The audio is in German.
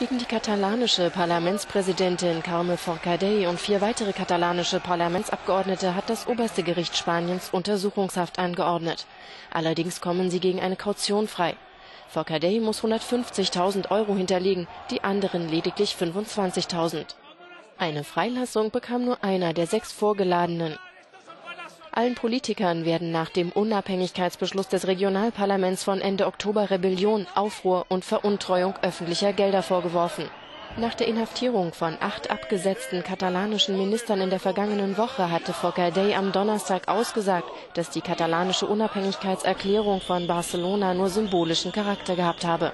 gegen die katalanische Parlamentspräsidentin Carme Forcadell und 4 weitere katalanische Parlamentsabgeordnete hat das oberste Gericht Spaniens Untersuchungshaft angeordnet. Allerdings kommen sie gegen eine Kaution frei. Forcadell muss 150.000 € hinterlegen, die anderen lediglich 25.000. Eine Freilassung bekam nur einer der 6 Vorgeladenen. Allen Politikern werden nach dem Unabhängigkeitsbeschluss des Regionalparlaments von Ende Oktober Rebellion, Aufruhr und Veruntreuung öffentlicher Gelder vorgeworfen. Nach der Inhaftierung von 8 abgesetzten katalanischen Ministern in der vergangenen Woche hatte Forcadell am Donnerstag ausgesagt, dass die katalanische Unabhängigkeitserklärung von Barcelona nur symbolischen Charakter gehabt habe.